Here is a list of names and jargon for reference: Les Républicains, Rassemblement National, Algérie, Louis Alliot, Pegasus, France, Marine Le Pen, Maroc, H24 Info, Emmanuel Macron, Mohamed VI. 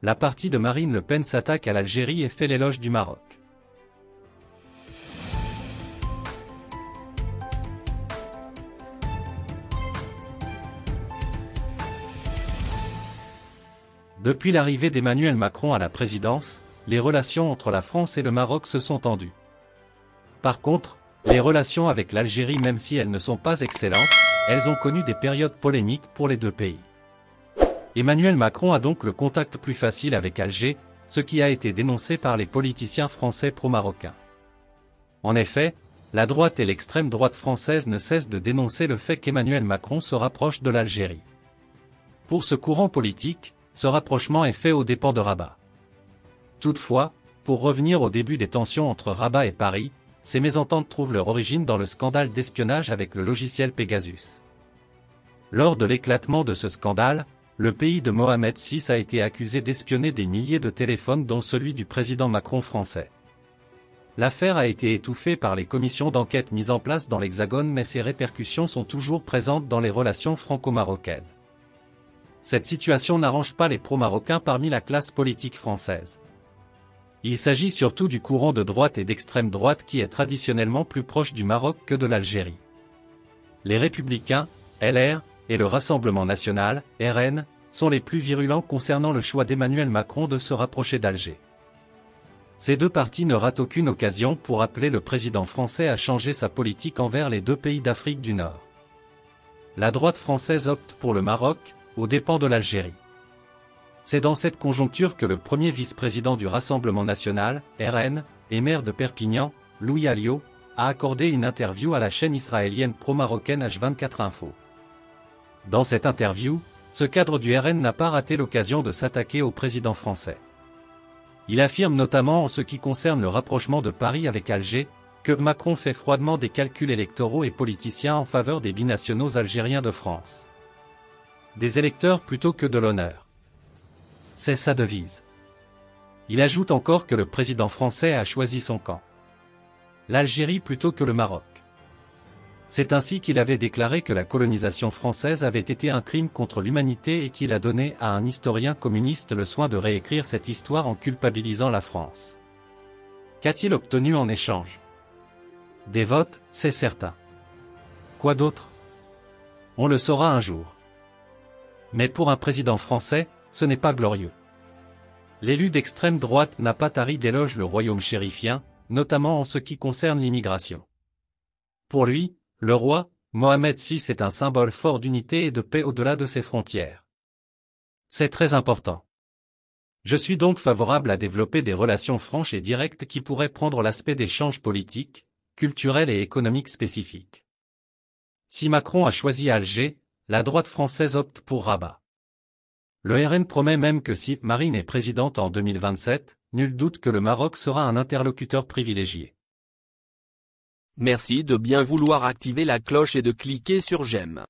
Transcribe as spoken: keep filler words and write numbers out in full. la partie de Marine Le Pen s'attaque à l'Algérie et fait l'éloge du Maroc. Depuis l'arrivée d'Emmanuel Macron à la présidence, les relations entre la France et le Maroc se sont tendues. Par contre, les relations avec l'Algérie, même si elles ne sont pas excellentes, elles ont connu des périodes polémiques pour les deux pays. Emmanuel Macron a donc le contact plus facile avec Alger, ce qui a été dénoncé par les politiciens français pro-marocains. En effet, la droite et l'extrême droite française ne cessent de dénoncer le fait qu'Emmanuel Macron se rapproche de l'Algérie. Pour ce courant politique, ce rapprochement est fait aux dépens de Rabat. Toutefois, pour revenir au début des tensions entre Rabat et Paris, ces mésententes trouvent leur origine dans le scandale d'espionnage avec le logiciel Pegasus. Lors de l'éclatement de ce scandale, le pays de Mohamed six a été accusé d'espionner des milliers de téléphones dont celui du président Macron français. L'affaire a été étouffée par les commissions d'enquête mises en place dans l'Hexagone, mais ses répercussions sont toujours présentes dans les relations franco-marocaines. Cette situation n'arrange pas les pro-marocains parmi la classe politique française. Il s'agit surtout du courant de droite et d'extrême droite qui est traditionnellement plus proche du Maroc que de l'Algérie. Les Républicains, L R, et le Rassemblement National, R N, sont les plus virulents concernant le choix d'Emmanuel Macron de se rapprocher d'Alger. Ces deux partis ne ratent aucune occasion pour appeler le président français à changer sa politique envers les deux pays d'Afrique du Nord. La droite française opte pour le Maroc, aux dépens de l'Algérie. C'est dans cette conjoncture que le premier vice-président du Rassemblement National, R N, et maire de Perpignan, Louis Alliot, a accordé une interview à la chaîne israélienne pro-marocaine H vingt-quatre Info. Dans cette interview, ce cadre du R N n'a pas raté l'occasion de s'attaquer au président français. Il affirme notamment, en ce qui concerne le rapprochement de Paris avec Alger, que Macron fait froidement des calculs électoraux et politiciens en faveur des binationaux algériens de France. Des électeurs plutôt que de l'honneur. C'est sa devise. Il ajoute encore que le président français a choisi son camp. L'Algérie plutôt que le Maroc. C'est ainsi qu'il avait déclaré que la colonisation française avait été un crime contre l'humanité et qu'il a donné à un historien communiste le soin de réécrire cette histoire en culpabilisant la France. Qu'a-t-il obtenu en échange? Des votes, c'est certain. Quoi d'autre? On le saura un jour. Mais pour un président français, ce n'est pas glorieux. L'élu d'extrême droite n'a pas tari d'éloges le royaume chérifien, notamment en ce qui concerne l'immigration. Pour lui, le roi, Mohamed six est un symbole fort d'unité et de paix au-delà de ses frontières. C'est très important. Je suis donc favorable à développer des relations franches et directes qui pourraient prendre l'aspect d'échanges politiques, culturels et économiques spécifiques. Si Macron a choisi Alger, la droite française opte pour Rabat. Le R N promet même que si Marine est présidente en deux mille vingt-sept, nul doute que le Maroc sera un interlocuteur privilégié. Merci de bien vouloir activer la cloche et de cliquer sur j'aime.